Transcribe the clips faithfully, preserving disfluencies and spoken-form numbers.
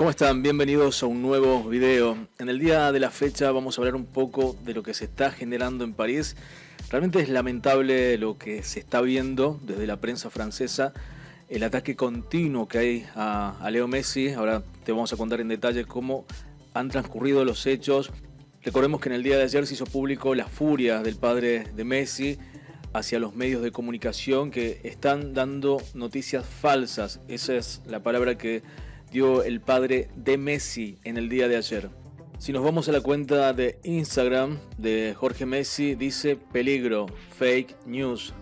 ¿Cómo están? Bienvenidos a un nuevo video. En el día de la fecha vamos a hablar un poco de lo que se está generando en París. Realmente es lamentable lo que se está viendo desde la prensa francesa, el ataque continuo que hay a, a Leo Messi. Ahora te vamos a contar en detalle cómo han transcurrido los hechos. Recordemos que en el día de ayer se hizo público la furia del padre de Messi hacia los medios de comunicación que están dando noticias falsas. Esa es la palabra que dio el padre de Messi en el día de ayer. Si nos vamos a la cuenta de Instagram de Jorge Messi, dice: peligro, fake news.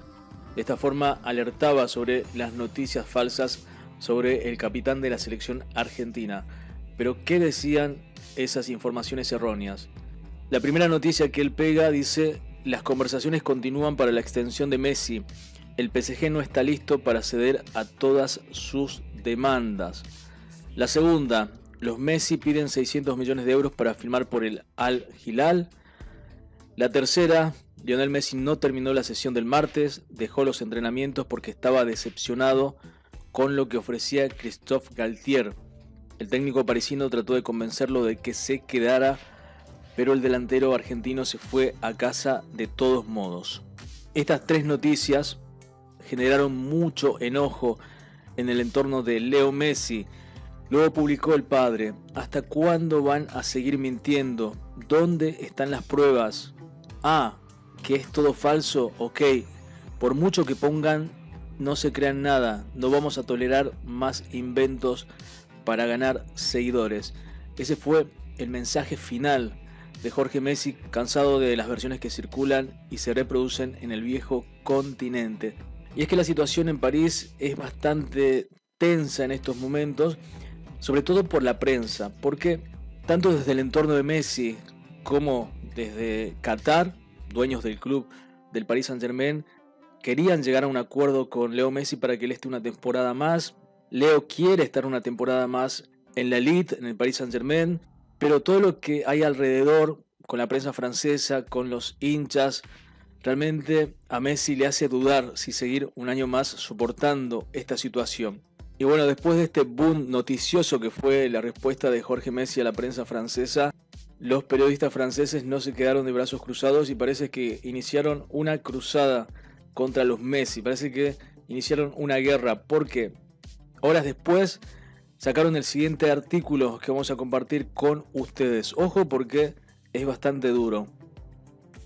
De esta forma alertaba sobre las noticias falsas sobre el capitán de la selección argentina. Pero ¿qué decían esas informaciones erróneas? La primera noticia que él pega dice: las conversaciones continúan para la extensión de Messi. El P S G no está listo para ceder a todas sus demandas. La segunda, los Messi piden seiscientos millones de euros para firmar por el Al-Hilal. La tercera, Lionel Messi no terminó la sesión del martes, dejó los entrenamientos porque estaba decepcionado con lo que ofrecía Christophe Galtier. El técnico parisino trató de convencerlo de que se quedara, pero el delantero argentino se fue a casa de todos modos. Estas tres noticias generaron mucho enojo en el entorno de Leo Messi. Luego publicó el padre: ¿hasta cuándo van a seguir mintiendo? ¿Dónde están las pruebas? Ah, que es todo falso, ok. Por mucho que pongan, no se crean nada. No vamos a tolerar más inventos para ganar seguidores. Ese fue el mensaje final de Jorge Messi, cansado de las versiones que circulan y se reproducen en el viejo continente. Y es que la situación en París es bastante tensa en estos momentos, sobre todo por la prensa, porque tanto desde el entorno de Messi como desde Qatar, dueños del club del Paris Saint-Germain, querían llegar a un acuerdo con Leo Messi para que él esté una temporada más. Leo quiere estar una temporada más en la elite, en el Paris Saint-Germain, pero todo lo que hay alrededor, con la prensa francesa, con los hinchas, realmente a Messi le hace dudar si seguir un año más soportando esta situación. Y bueno, después de este boom noticioso que fue la respuesta de Jorge Messi a la prensa francesa, los periodistas franceses no se quedaron de brazos cruzados y parece que iniciaron una cruzada contra los Messi. Parece que iniciaron una guerra porque horas después sacaron el siguiente artículo que vamos a compartir con ustedes. Ojo, porque es bastante duro.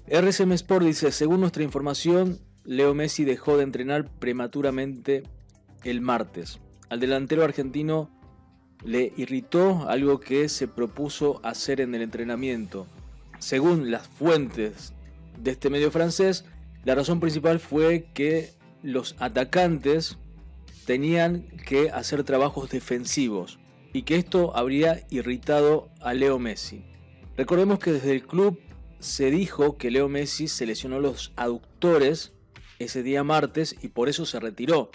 R M C Sport dice: según nuestra información, Leo Messi dejó de entrenar prematuramente el martes. Al delantero argentino le irritó algo que se propuso hacer en el entrenamiento. Según las fuentes de este medio francés, la razón principal fue que los atacantes tenían que hacer trabajos defensivos y que esto habría irritado a Leo Messi. Recordemos que desde el club se dijo que Leo Messi se lesionó los aductores ese día martes y por eso se retiró,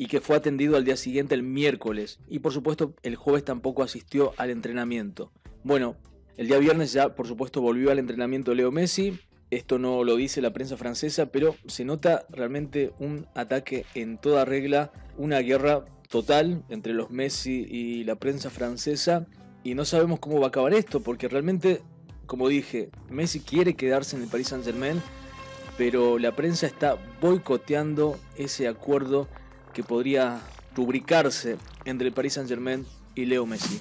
y que fue atendido al día siguiente, el miércoles, y por supuesto el jueves tampoco asistió al entrenamiento. Bueno, el día viernes ya por supuesto volvió al entrenamiento Leo Messi. Esto no lo dice la prensa francesa, pero se nota realmente un ataque en toda regla, una guerra total entre los Messi y la prensa francesa, y no sabemos cómo va a acabar esto, porque realmente, como dije, Messi quiere quedarse en el Paris Saint-Germain, pero la prensa está boicoteando ese acuerdo que podría rubricarse entre el Paris Saint-Germain y Leo Messi.